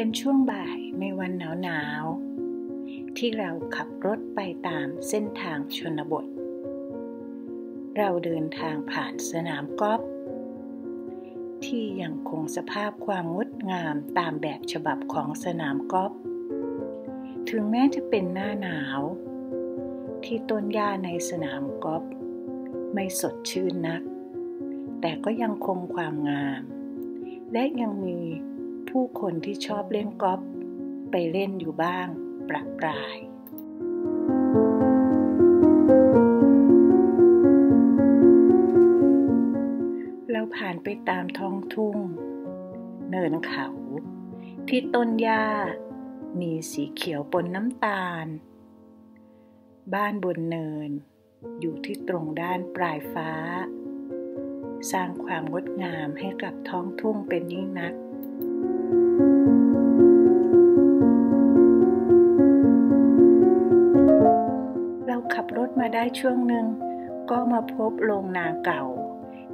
เป็นช่วงบ่ายในวันหนาวๆที่เราขับรถไปตามเส้นทางชนบทเราเดินทางผ่านสนามกอล์ฟที่ยังคงสภาพความงดงามตามแบบฉบับของสนามกอล์ฟถึงแม้จะเป็นหน้าหนาวที่ต้นหญ้าในสนามกอล์ฟไม่สดชื่นนักแต่ก็ยังคงความงามและยังมีผู้คนที่ชอบเล่นกอล์ฟไปเล่นอยู่บ้างประปรายเราผ่านไปตามท้องทุ่งเนินเขาที่ต้นหญ้ามีสีเขียวปนน้ำตาลบ้านบนเนินอยู่ที่ตรงด้านปลายฟ้าสร้างความงดงามให้กับท้องทุ่งเป็นยิ่งนักเราขับรถมาได้ช่วงหนึ่งก็มาพบโรงนาเก่า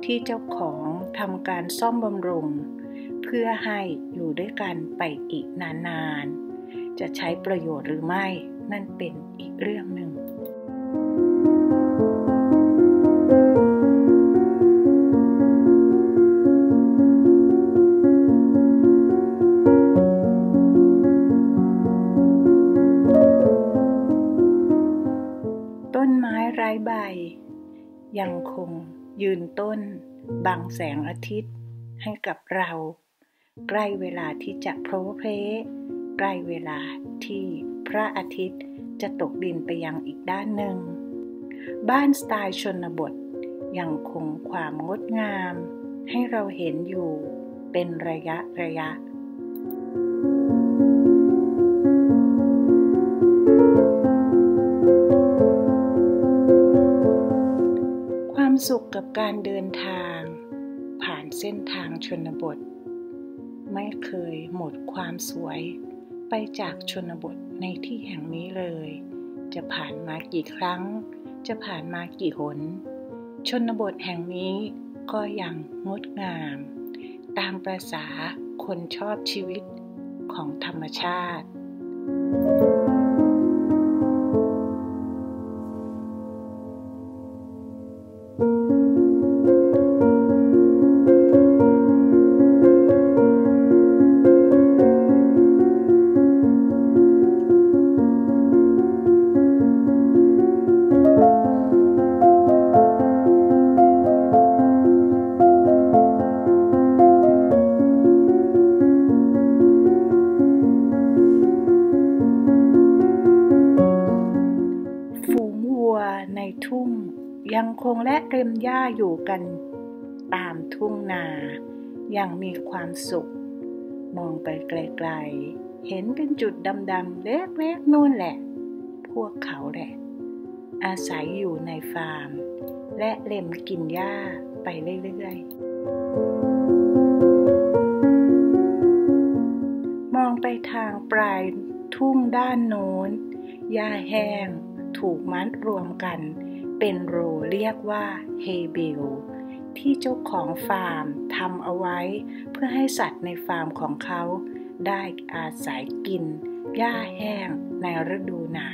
ที่เจ้าของทำการซ่อมบำรุงเพื่อให้อยู่ด้วยกันไปอีกนานๆจะใช้ประโยชน์หรือไม่นั่นเป็นอีกเรื่องหนึ่งต้นไม้ไร้ใบยังคงยืนต้นบังแสงอาทิตย์ให้กับเราใกล้เวลาที่จะโผล่เพลใกล้เวลาที่พระอาทิตย์จะตกดินไปยังอีกด้านหนึ่งบ้านสไตล์ชนบทยังคงความงดงามให้เราเห็นอยู่เป็นระยะความสุขกับการเดินทางผ่านเส้นทางชนบทไม่เคยหมดความสวยไปจากชนบทในที่แห่งนี้เลยจะผ่านมากี่ครั้งจะผ่านมากี่หนชนบทแห่งนี้ก็ยังงดงามตามประสาคนชอบชีวิตของธรรมชาติยังคงและเต็มหญ้าอยู่กันตามทุ่งนายังมีความสุขมองไปไกลๆเห็นเป็นจุดดำๆเล็กๆนู่นแหละพวกเขาแหละอาศัยอยู่ในฟาร์มและเล็มกินหญ้าไปเรื่อยๆมองไปทางปลายทุ่งด้านโน้นหญ้าแห้งถูกมัดรวมกันเป็นโรเรียกว่าเฮเบลที่เจ้าของฟาร์มทำเอาไว้เพื่อให้สัตว์ในฟาร์มของเขาได้อาศัยกินหญ้าแห้งในฤดูหนาว